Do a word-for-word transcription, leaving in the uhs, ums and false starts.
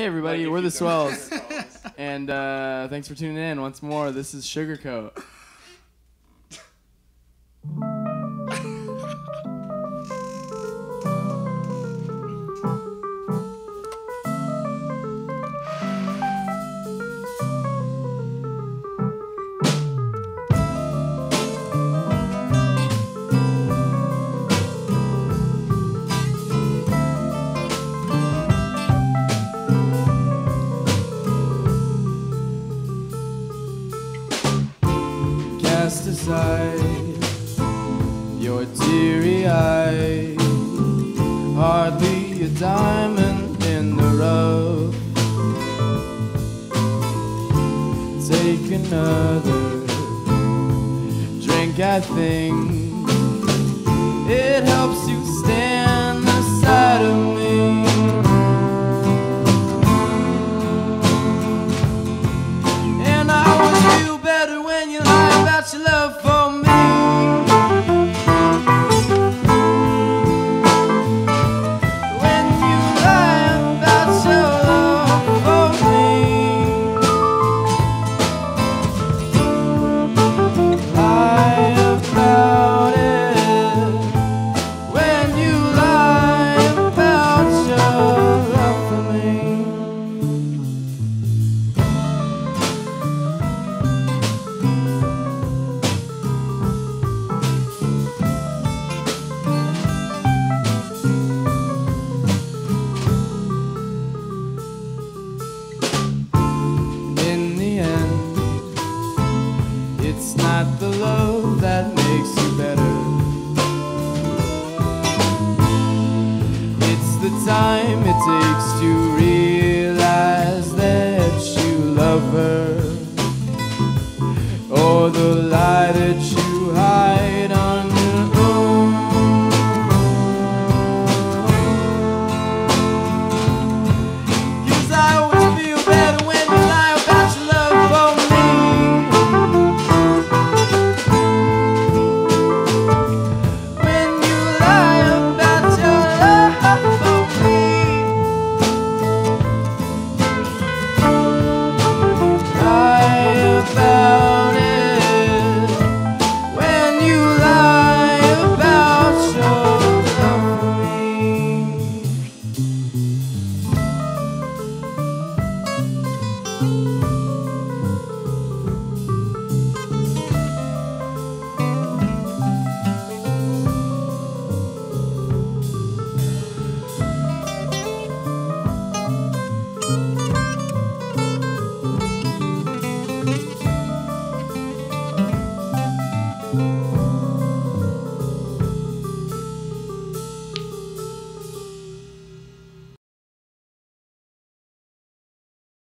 Hey everybody, like we're the Swells, and uh, thanks for tuning in once more. This is Sugarcoat. Cast aside your teary eye, hardly a diamond in the rough. Take another drink, I think it helps you stand aside of me. And I always feel better when you lie about your love for me. It's not the love that makes you better, it's the time it takes to reach.